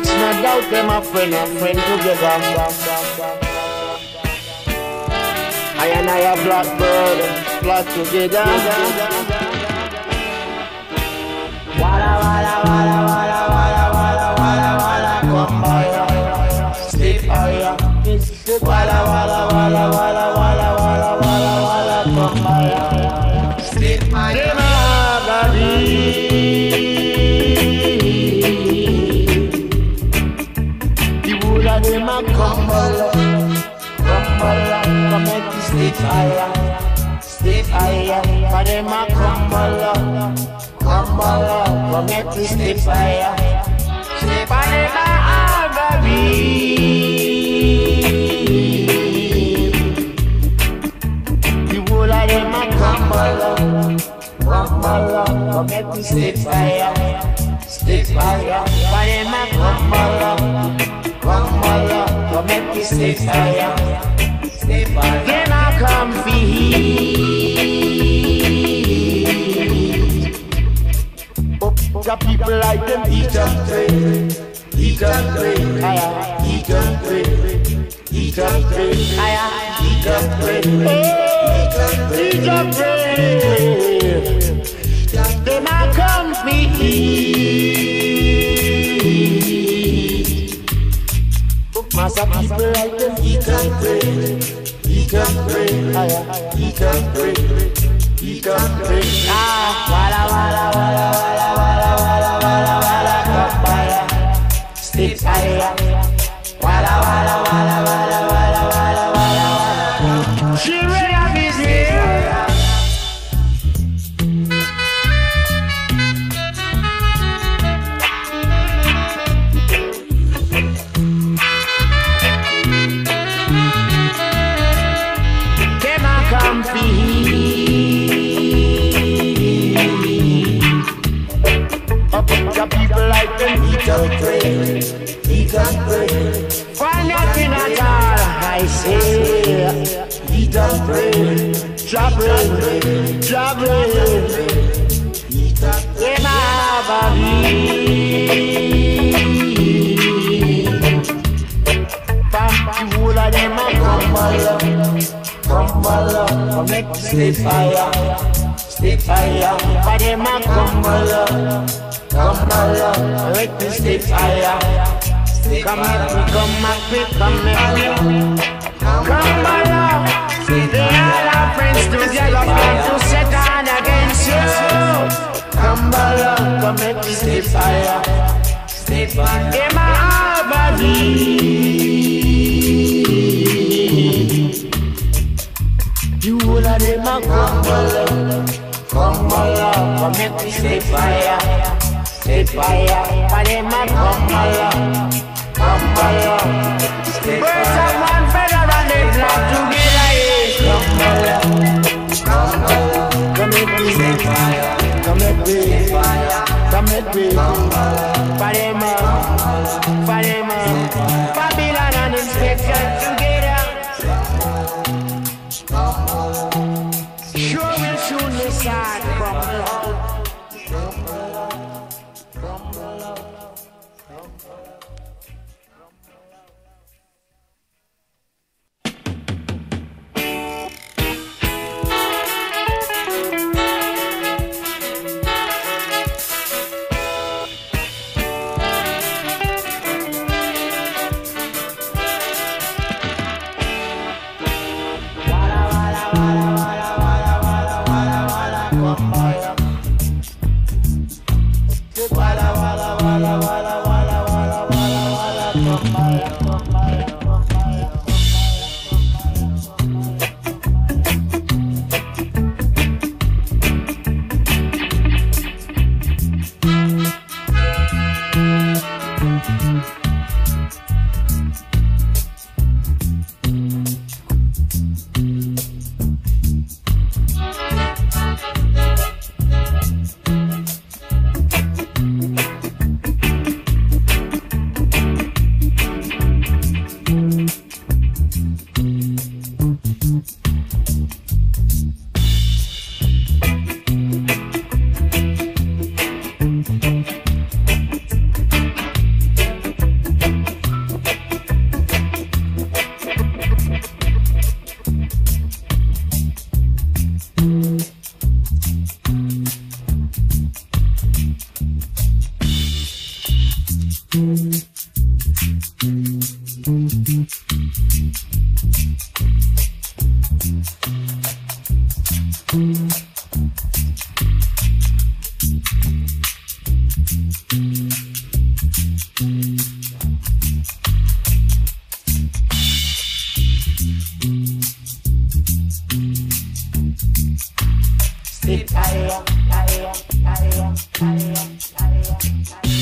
It's not doubt them a friend together. I and I a blackbird, flock together. Walla walla walla walla walla walla walla walla come by. Sleep higher. Walla walla walla walla walla walla walla walla come by. Sleep higher. Stay fire, for them a crumble up, for me to stay fire. Stay fire, for them a agony. The whole of them a crumble up, for me to stay fire. Stay fire, for them a crumble up, for me to stay fire. Then I come for heat. The people like them eat up, pray. Then I come for heat. Massa people like them eat up, pray. Ah, walla walla walla walla walla walla walla walla come by. Stay higher. Walla walla walla walla walla walla walla walla. She ready to be come on, they are our friends together, to set on against you. Come along, come make me stay fire. Stay fire. They my body. You all are them a come along, come make me stay fire. Stay fire. But them a come along, stay fire. One feather and they flock together. Come at me, Farema, Babylon and Inspector together. Sure will soon decide from love. sit higher, higher, higher, higher, higher, higher.